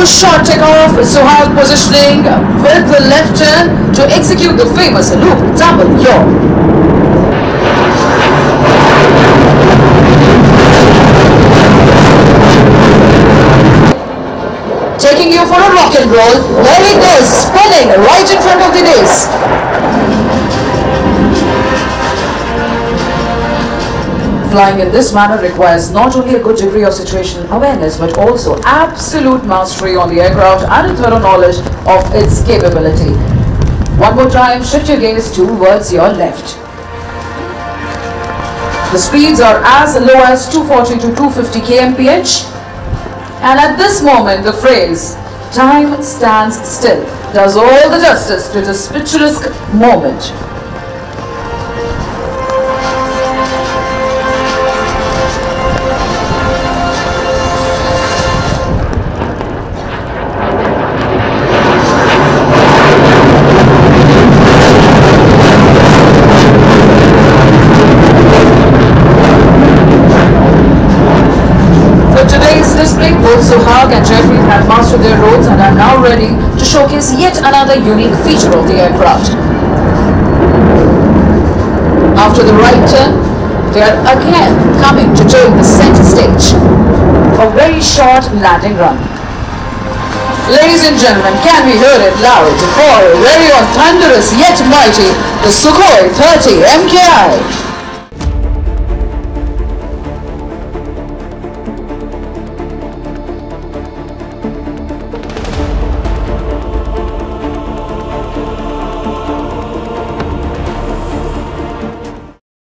full shot takeoff, Suhail positioning with the left hand to execute the famous loop double yaw. Taking you for a rock and roll, there it goes, spinning right in front of the disc. Flying in this manner requires not only a good degree of situational awareness but also absolute mastery on the aircraft and a thorough knowledge of its capability. One more time, shift your gaze towards your left. The speeds are as low as 240 to 250 kmph. And at this moment, the phrase, time stands still, does all the justice to this picturesque moment. Both Suhail and Jeffrey have mastered their roles and are now ready to showcase yet another unique feature of the aircraft. After the right turn, they are again coming to take the center stage for a very short landing run. Ladies and gentlemen, can we hear it loud for a very thunderous yet mighty, the Sukhoi 30 MKI.